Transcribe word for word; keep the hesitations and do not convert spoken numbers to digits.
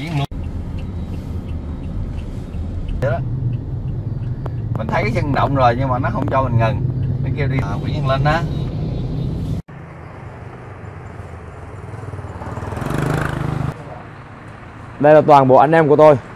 biển luôn. Vậy đó. Mình thấy cái chân động rồi nhưng mà nó không cho mình ngừng. Nó kêu đi à, Nguyễn Văn Linh đó. Đây là toàn bộ anh em của tôi.